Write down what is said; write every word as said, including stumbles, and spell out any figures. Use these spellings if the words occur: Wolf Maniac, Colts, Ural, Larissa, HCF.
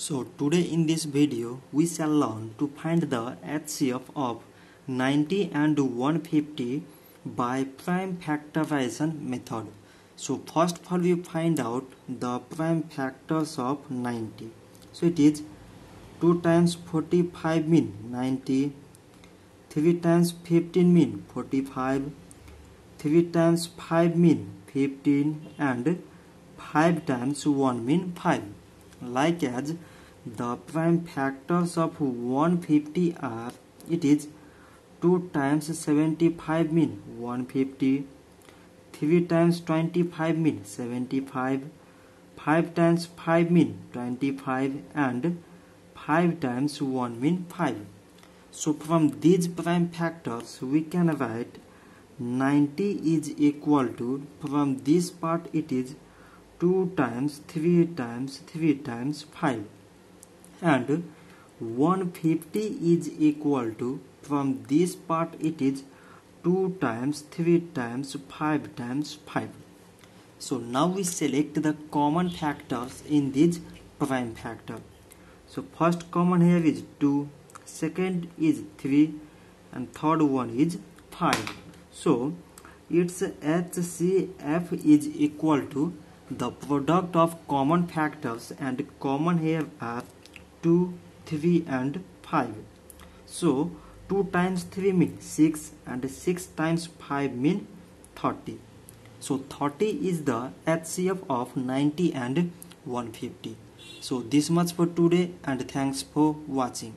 So today in this video we shall learn to find the H C F of ninety and one hundred fifty by prime factorization method. So first of all we find out the prime factors of ninety. So it is two times forty-five mean ninety, three times fifteen mean forty-five, three times five mean fifteen, and five times one mean five. Like as the prime factors of one hundred fifty are, it is two times seventy-five mean one hundred fifty, three times twenty-five mean seventy-five, five times five mean twenty-five, and five times one mean five. So from these prime factors we can write ninety is equal to, from this part it is two times three times three times five, and one hundred fifty is equal to, from this part it is two times three times five times five. So now we select the common factors in this prime factor. So first common here is two, second is three, and third one is five. So its H C F is equal to the product of common factors, and common here are two, three and five. So two times three means six, and six times five means thirty. So thirty is the H C F of ninety and one hundred fifty. So this much for today, and thanks for watching.